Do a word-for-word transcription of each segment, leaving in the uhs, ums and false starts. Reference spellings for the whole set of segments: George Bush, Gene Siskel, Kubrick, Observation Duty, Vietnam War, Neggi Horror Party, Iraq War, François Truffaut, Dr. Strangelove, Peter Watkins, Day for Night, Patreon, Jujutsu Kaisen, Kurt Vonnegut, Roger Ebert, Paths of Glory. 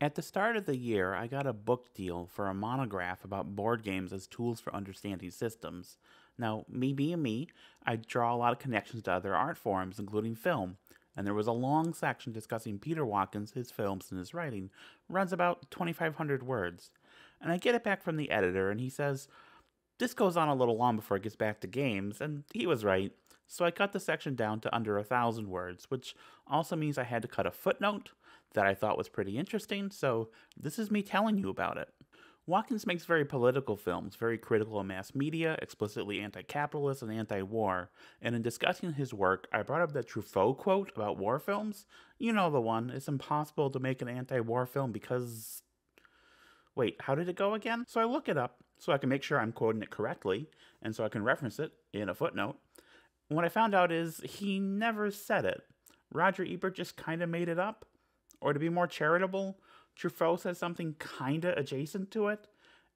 At the start of the year, I got a book deal for a monograph about board games as tools for understanding systems. Now, me being me, I draw a lot of connections to other art forms, including film, and there was a long section discussing Peter Watkins, his films, and his writing. It runs about twenty-five hundred words. And I get it back from the editor, and he says, "This goes on a little long before it gets back to games," and he was right. So I cut the section down to under a thousand words, which also means I had to cut a footnote that I thought was pretty interesting, so this is me telling you about it. Watkins makes very political films, very critical of mass media, explicitly anti-capitalist and anti-war, and in discussing his work, I brought up that Truffaut quote about war films. You know the one, "It's impossible to make an anti-war film because..." Wait, how did it go again? So I look it up, so I can make sure I'm quoting it correctly, and so I can reference it in a footnote. What I found out is he never said it. Roger Ebert just kind of made it up. Or to be more charitable, Truffaut says something kind of adjacent to it,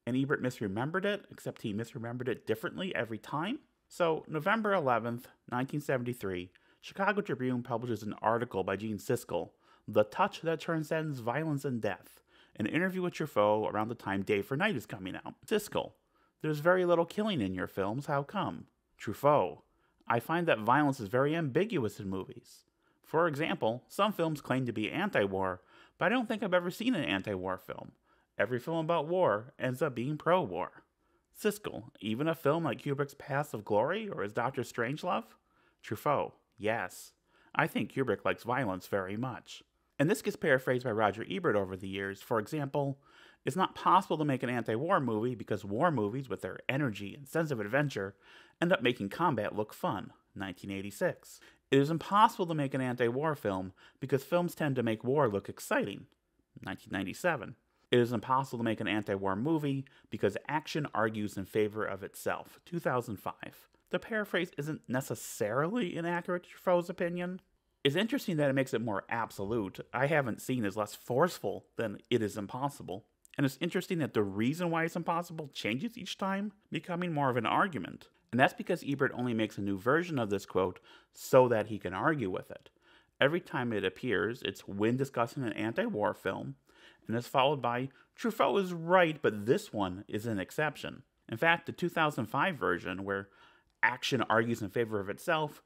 and Ebert misremembered it, except he misremembered it differently every time. So, November eleventh, nineteen seventy-three, Chicago Tribune publishes an article by Gene Siskel, "The Touch That Transcends Violence and Death," an interview with Truffaut around the time Day for Night is coming out. Siskel: "There's very little killing in your films, how come?" Truffaut: "I find that violence is very ambiguous in movies. For example, some films claim to be anti-war, but I don't think I've ever seen an anti-war film. Every film about war ends up being pro-war." Siskel: "Even a film like Kubrick's Paths of Glory or his Doctor Strangelove?" Truffaut: "Yes. I think Kubrick likes violence very much." And this gets paraphrased by Roger Ebert over the years. For example, "It's not possible to make an anti-war movie because war movies, with their energy and sense of adventure, end up making combat look fun." nineteen eighty-six. "It is impossible to make an anti-war film because films tend to make war look exciting." nineteen ninety-seven. "It is impossible to make an anti-war movie because action argues in favor of itself." two thousand five. The paraphrase isn't necessarily inaccurate, Truffaut's opinion. It's interesting that it makes it more absolute. I haven't seen is less forceful than "it is impossible." And it's interesting that the reason why it's impossible changes each time, becoming more of an argument. And that's because Ebert only makes a new version of this quote so that he can argue with it. Every time it appears, it's when discussing an anti-war film, and is followed by, "Truffaut is right, but this one is an exception." In fact, the two thousand five version, where action argues in favor of itself,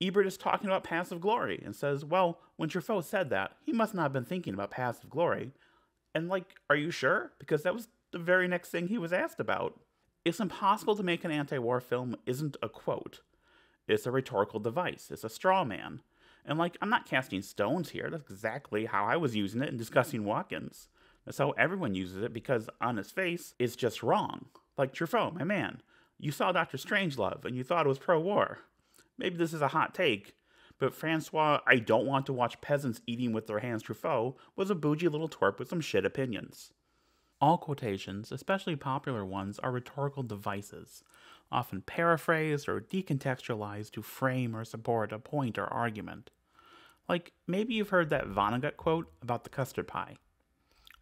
Ebert is talking about Paths of Glory and says, well, when Truffaut said that, he must not have been thinking about Paths of Glory. And like, are you sure? Because that was the very next thing he was asked about. "It's impossible to make an anti-war film" isn't a quote. It's a rhetorical device. It's a straw man. And like, I'm not casting stones here. That's exactly how I was using it in discussing Watkins. That's how everyone uses it because, on its face, it's just wrong. Like Truffaut, my man. You saw Doctor Strangelove and you thought it was pro-war. Maybe this is a hot take, but Francois, "I don't want to watch peasants eating with their hands" Truffaut was a bougie little twerp with some shit opinions. All quotations, especially popular ones, are rhetorical devices, often paraphrased or decontextualized to frame or support a point or argument. Like, maybe you've heard that Vonnegut quote about the custard pie.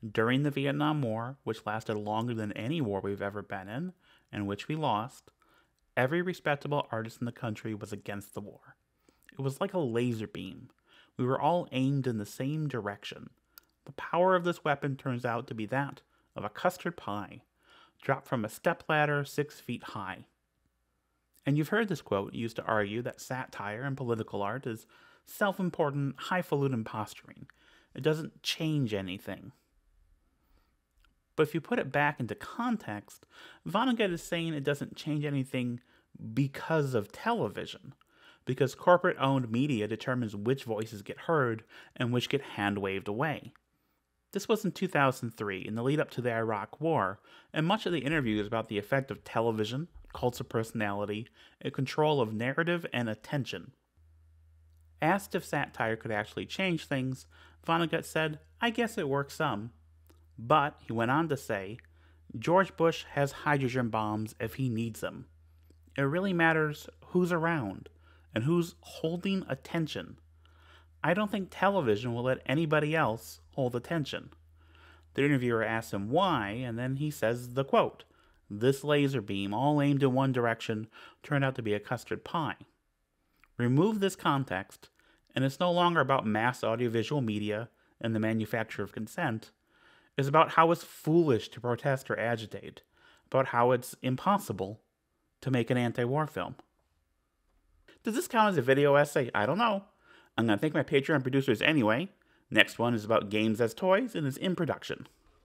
"During the Vietnam War, which lasted longer than any war we've ever been in, and which we lost, every respectable artist in the country was against the war. It was like a laser beam. We were all aimed in the same direction. The power of this weapon turns out to be that of a custard pie, dropped from a stepladder six feet high." And you've heard this quote used to argue that satire in political art is self-important, highfalutin posturing. It doesn't change anything. But if you put it back into context, Vonnegut is saying it doesn't change anything because of television. Because corporate-owned media determines which voices get heard and which get hand-waved away. This was in two thousand three, in the lead-up to the Iraq War, and much of the interview is about the effect of television, cults of personality, and control of narrative and attention. Asked if satire could actually change things, Vonnegut said, "I guess it works some." But, he went on to say, "George Bush has hydrogen bombs if he needs them. It really matters who's around and who's holding attention. I don't think television will let anybody else hold attention." The interviewer asks him why, and then he says the quote, "This laser beam, all aimed in one direction, turned out to be a custard pie." Remove this context, and it's no longer about mass audiovisual media and the manufacture of consent. is about how it's foolish to protest or agitate, about how it's impossible to make an anti-war film. Does this count as a video essay? I don't know. I'm going to thank my Patreon producers anyway. Next one is about games as toys and is in production.